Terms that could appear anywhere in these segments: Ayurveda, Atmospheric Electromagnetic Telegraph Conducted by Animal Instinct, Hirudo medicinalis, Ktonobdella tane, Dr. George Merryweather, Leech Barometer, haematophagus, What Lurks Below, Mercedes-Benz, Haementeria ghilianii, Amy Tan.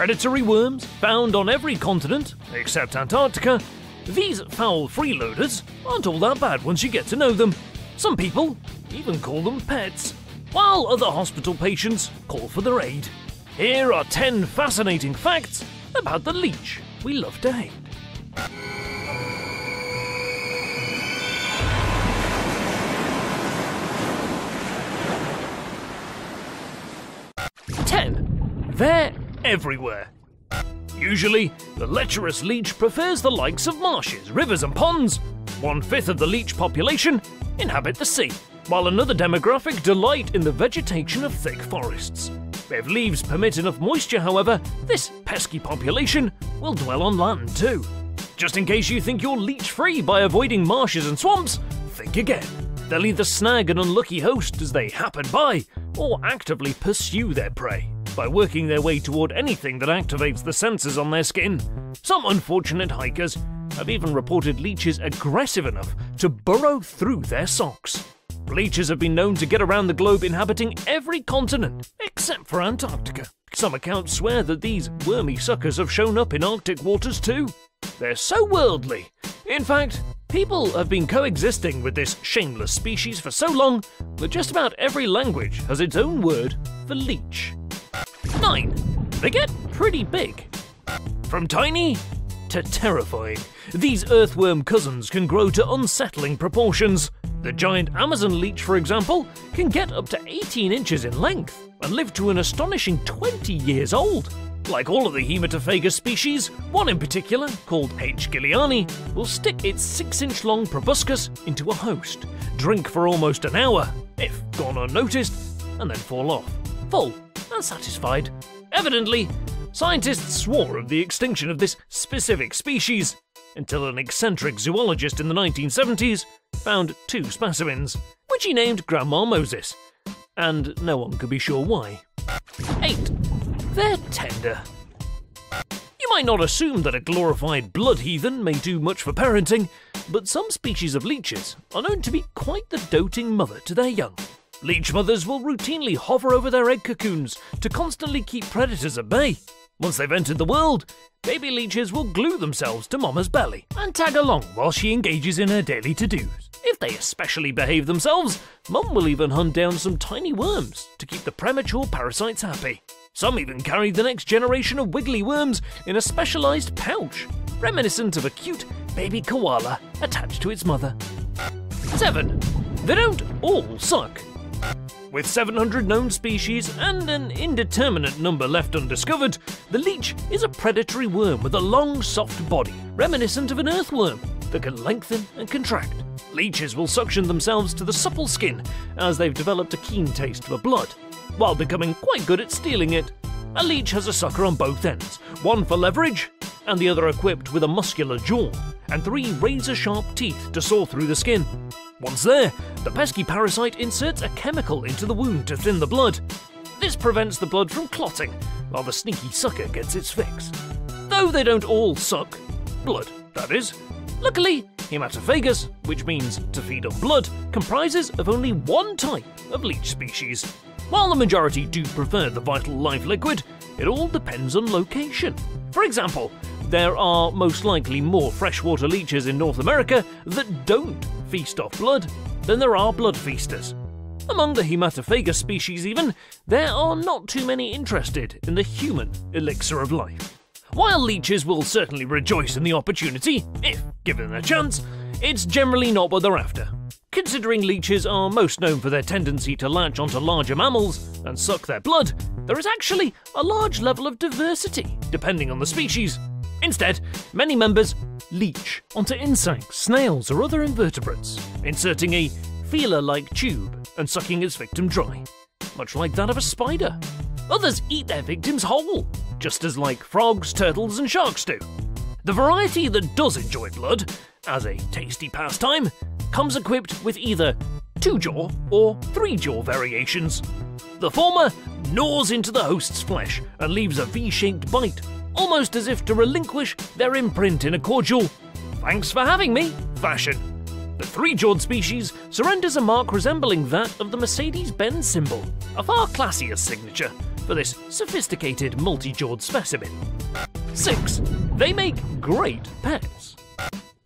predatory worms found on every continent except Antarctica, these foul freeloaders aren't all that bad once you get to know them. Some people even call them pets, while other hospital patients call for their aid. Here are 10 fascinating facts about the leech we love to hate. They're everywhere. Usually, the lecherous leech prefers the likes of marshes, rivers and ponds. 1/5 of the leech population inhabit the sea, while another demographic delight in the vegetation of thick forests. If leaves permit enough moisture, however, this pesky population will dwell on land too. Just in case you think you're leech-free by avoiding marshes and swamps, think again. They'll either snag an unlucky host as they happen by, or actively pursue their prey by working their way toward anything that activates the sensors on their skin. Some unfortunate hikers have even reported leeches aggressive enough to burrow through their socks. Leeches have been known to get around the globe inhabiting every continent except for Antarctica. Some accounts swear that these wormy suckers have shown up in Arctic waters too. They're so worldly. In fact, people have been coexisting with this shameless species for so long that just about every language has its own word for leech. 9. They get pretty big. From tiny to terrifying, these earthworm cousins can grow to unsettling proportions. The giant Amazon leech, for example, can get up to 18 inches in length and live to an astonishing 20 years old. Like all of the Haementeria species, one in particular, called H. ghilianii, will stick its 6-inch long proboscis into a host, drink for almost an hour, if gone unnoticed, and then fall off, full and satisfied. Evidently, scientists swore of the extinction of this specific species until an eccentric zoologist in the 1970s found 2 specimens, which he named Grandma Moses, and no one could be sure why. 8. They're tender. You might not assume that a glorified blood heathen may do much for parenting, but some species of leeches are known to be quite the doting mother to their young. Leech mothers will routinely hover over their egg cocoons to constantly keep predators at bay. Once they've entered the world, baby leeches will glue themselves to mama's belly and tag along while she engages in her daily to-dos. If they especially behave themselves, mum will even hunt down some tiny worms to keep the premature parasites happy. Some even carry the next generation of wiggly worms in a specialised pouch, reminiscent of a cute baby koala attached to its mother. 7. They don't all suck. With 700 known species and an indeterminate number left undiscovered, the leech is a predatory worm with a long, soft body, reminiscent of an earthworm, that can lengthen and contract. Leeches will suction themselves to the supple skin, as they've developed a keen taste for blood, while becoming quite good at stealing it. A leech has a sucker on both ends, one for leverage, and the other equipped with a muscular jaw, and 3 razor-sharp teeth to saw through the skin. Once there, the pesky parasite inserts a chemical into the wound to thin the blood. This prevents the blood from clotting, while the sneaky sucker gets its fix. Though they don't all suck blood, that is. Luckily, haematophagus, which means to feed on blood, comprises of only one type of leech species. While the majority do prefer the vital live liquid, it all depends on location. For example, there are most likely more freshwater leeches in North America that don't feast off blood than there are blood feasters. Among the haematophagus species even, there are not too many interested in the human elixir of life. While leeches will certainly rejoice in the opportunity, if given a chance, it's generally not what they're after. Considering leeches are most known for their tendency to latch onto larger mammals and suck their blood, there is actually a large level of diversity depending on the species. Instead, many members leech onto insects, snails or other invertebrates, inserting a feeler-like tube and sucking its victim dry, much like that of a spider. Others eat their victims whole, just as like frogs, turtles and sharks do. The variety that does enjoy blood, as a tasty pastime, comes equipped with either 2-jaw or 3-jaw variations. The former gnaws into the host's flesh and leaves a V-shaped bite, almost as if to relinquish their imprint in a cordial, "Thanks for having me" fashion. The 3-jawed species surrenders a mark resembling that of the Mercedes-Benz symbol, a far classier signature for this sophisticated multi-jawed specimen. 6. They make great pets.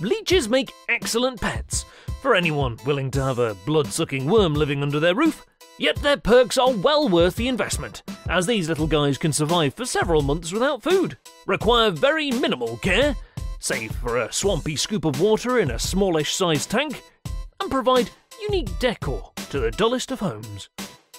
Leeches make excellent pets for anyone willing to have a blood-sucking worm living under their roof, yet their perks are well worth the investment, as these little guys can survive for several months without food, require very minimal care, save for a swampy scoop of water in a smallish-sized tank, and provide unique decor to the dullest of homes.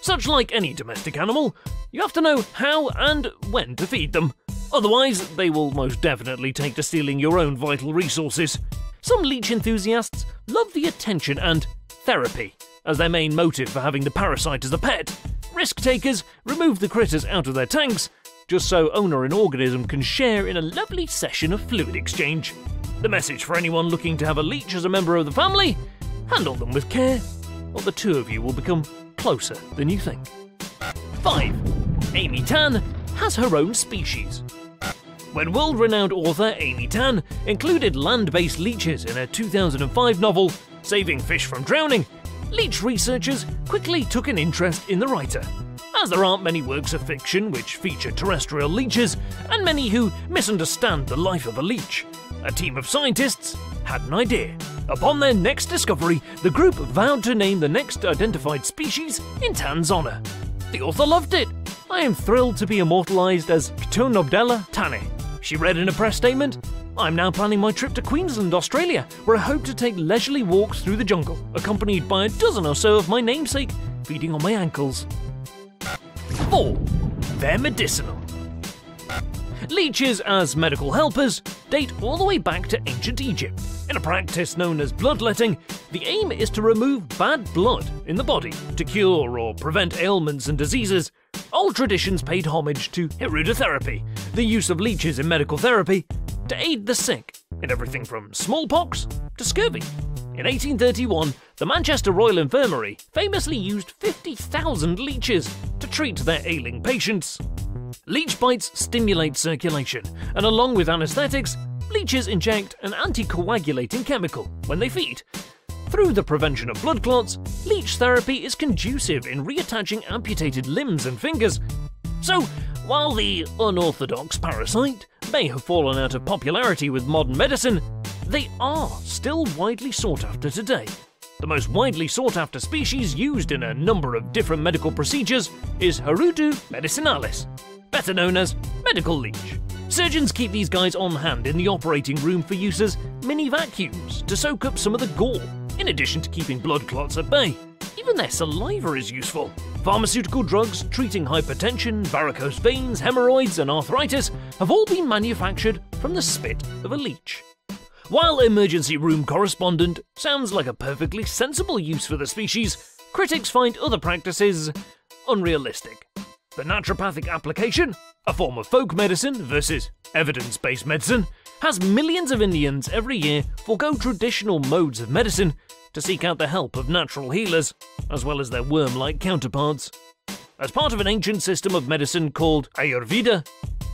Such like any domestic animal, you have to know how and when to feed them, otherwise they will most definitely take to stealing your own vital resources. Some leech enthusiasts love the attention and therapy as their main motive for having the parasite as a pet. Risk takers remove the critters out of their tanks just so owner and organism can share in a lovely session of fluid exchange. The message for anyone looking to have a leech as a member of the family: handle them with care, or the two of you will become closer than you think. 5. Amy Tan has her own species. When world-renowned author Amy Tan included land-based leeches in her 2005 novel, Saving Fish from Drowning, leech researchers quickly took an interest in the writer. As there aren't many works of fiction which feature terrestrial leeches, and many who misunderstand the life of a leech, a team of scientists had an idea. Upon their next discovery, the group vowed to name the next identified species in Tan's honour. The author loved it. I am thrilled to be immortalised as Ktonobdella tane, she read in a press statement. I'm now planning my trip to Queensland, Australia, where I hope to take leisurely walks through the jungle, accompanied by a dozen or so of my namesake feeding on my ankles. 4. They're medicinal. Leeches as medical helpers date all the way back to ancient Egypt. In a practice known as bloodletting, the aim is to remove bad blood in the body to cure or prevent ailments and diseases. Old traditions paid homage to Hirudo therapy, the use of leeches in medical therapy to aid the sick in everything from smallpox to scurvy. In 1831, the Manchester Royal Infirmary famously used 50,000 leeches to treat their ailing patients. Leech bites stimulate circulation, and along with anaesthetics, leeches inject an anticoagulating chemical when they feed. Through the prevention of blood clots, leech therapy is conducive in reattaching amputated limbs and fingers. So, while the unorthodox parasite may have fallen out of popularity with modern medicine, they are still widely sought after today. The most widely sought after species used in a number of different medical procedures is Hirudo medicinalis, better known as medical leech. Surgeons keep these guys on hand in the operating room for use as mini vacuums to soak up some of the gore, in addition to keeping blood clots at bay. Even their saliva is useful. Pharmaceutical drugs treating hypertension, varicose veins, hemorrhoids, and arthritis have all been manufactured from the spit of a leech. While emergency room correspondent sounds like a perfectly sensible use for the species, critics find other practices unrealistic. The naturopathic application, a form of folk medicine versus evidence-based medicine, has millions of Indians every year forego traditional modes of medicine to seek out the help of natural healers, as well as their worm-like counterparts. As part of an ancient system of medicine called Ayurveda,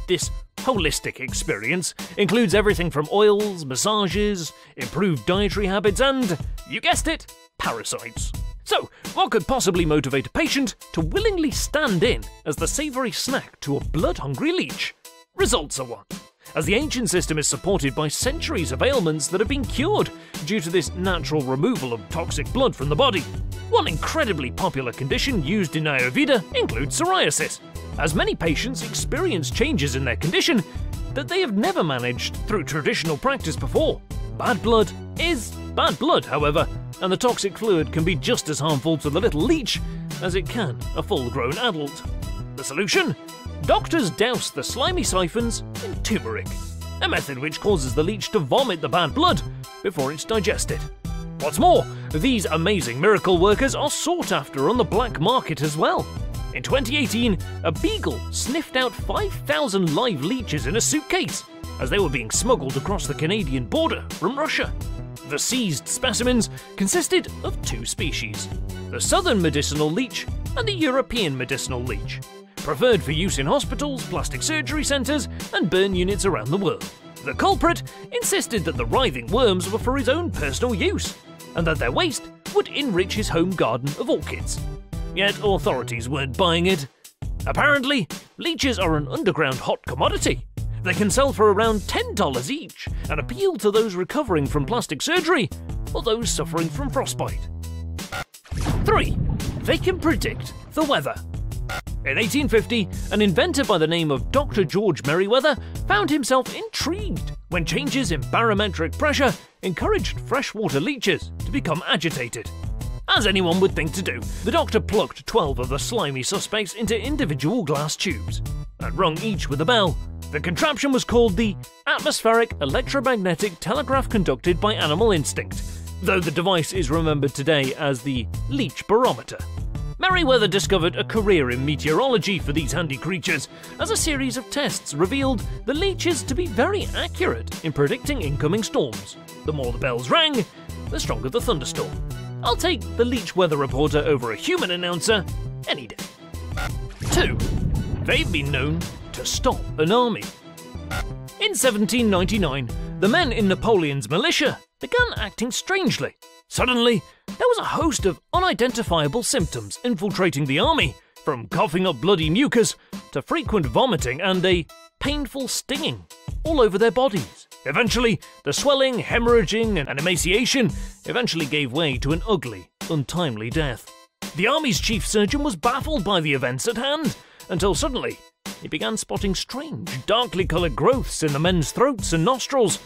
this holistic experience includes everything from oils, massages, improved dietary habits, and, you guessed it, parasites. So, what could possibly motivate a patient to willingly stand in as the savoury snack to a blood-hungry leech? Results are one, as the ancient system is supported by centuries of ailments that have been cured due to this natural removal of toxic blood from the body. One incredibly popular condition used in Ayurveda includes psoriasis, as many patients experience changes in their condition that they have never managed through traditional practice before. Bad blood is bad blood, however, and the toxic fluid can be just as harmful to the little leech as it can a full-grown adult. The solution? Doctors douse the slimy siphons in turmeric, a method which causes the leech to vomit the bad blood before it's digested. What's more, these amazing miracle workers are sought after on the black market as well. In 2018, a beagle sniffed out 5,000 live leeches in a suitcase as they were being smuggled across the Canadian border from Russia. The seized specimens consisted of two species, the southern medicinal leech and the European medicinal leech, preferred for use in hospitals, plastic surgery centres and burn units around the world. The culprit insisted that the writhing worms were for his own personal use and that their waste would enrich his home garden of orchids. Yet authorities weren't buying it. Apparently, leeches are an underground hot commodity. They can sell for around $10 each and appeal to those recovering from plastic surgery or those suffering from frostbite. 3. They can predict the weather. In 1850, an inventor by the name of Dr. George Merryweather found himself intrigued when changes in barometric pressure encouraged freshwater leeches to become agitated. As anyone would think to do, the doctor plugged 12 of the slimy suspects into individual glass tubes and rung each with a bell. The contraption was called the Atmospheric Electromagnetic Telegraph Conducted by Animal Instinct, though the device is remembered today as the Leech Barometer. Merryweather discovered a career in meteorology for these handy creatures, as a series of tests revealed the leeches to be very accurate in predicting incoming storms. The more the bells rang, the stronger the thunderstorm. I'll take the leech weather reporter over a human announcer any day. 2. They've been known to stop an army. In 1799, the men in Napoleon's militia began acting strangely. Suddenly, there was a host of unidentifiable symptoms infiltrating the army, from coughing up bloody mucus to frequent vomiting and a painful stinging all over their bodies. Eventually, the swelling, hemorrhaging and emaciation eventually gave way to an ugly, untimely death. The army's chief surgeon was baffled by the events at hand, until suddenly he began spotting strange, darkly coloured growths in the men's throats and nostrils.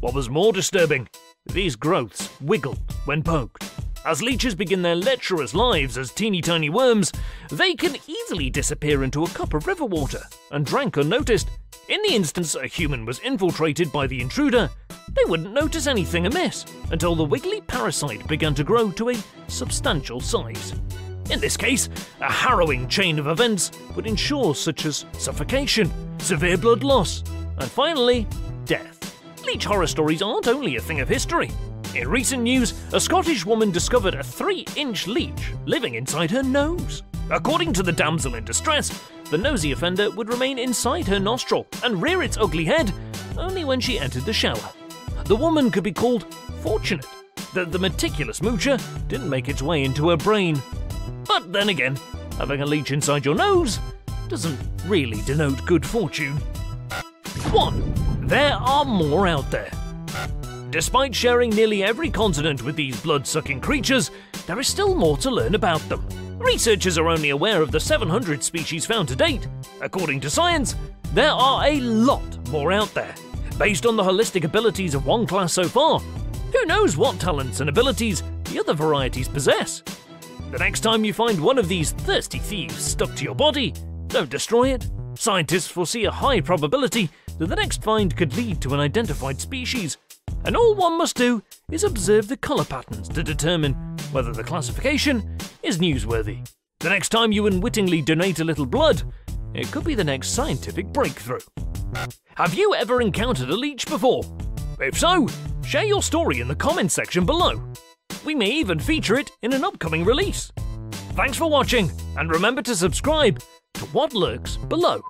What was more disturbing, these growths wiggled when poked. As leeches begin their lecherous lives as teeny tiny worms, they can easily disappear into a cup of river water and drank unnoticed. In the instance a human was infiltrated by the intruder, they wouldn't notice anything amiss until the wiggly parasite began to grow to a substantial size. In this case, a harrowing chain of events would ensure such as suffocation, severe blood loss, and finally, death. Leech horror stories aren't only a thing of history. In recent news, a Scottish woman discovered a 3-inch leech living inside her nose. According to the damsel in distress, the nosy offender would remain inside her nostril and rear its ugly head only when she entered the shower. The woman could be called fortunate that the meticulous moocher didn't make its way into her brain. But then again, having a leech inside your nose doesn't really denote good fortune. 1. There are more out there. Despite sharing nearly every continent with these blood-sucking creatures, there is still more to learn about them. Researchers are only aware of the 700 species found to date. According to science, there are a lot more out there. Based on the holistic abilities of one class so far, who knows what talents and abilities the other varieties possess? The next time you find one of these thirsty thieves stuck to your body, don't destroy it. Scientists foresee a high probability that the next find could lead to an identified species, and all one must do is observe the colour patterns to determine whether the classification is newsworthy. The next time you unwittingly donate a little blood, it could be the next scientific breakthrough. Have you ever encountered a leech before? If so, share your story in the comments section below. We may even feature it in an upcoming release. Thanks for watching, and remember to subscribe to What Lurks Below.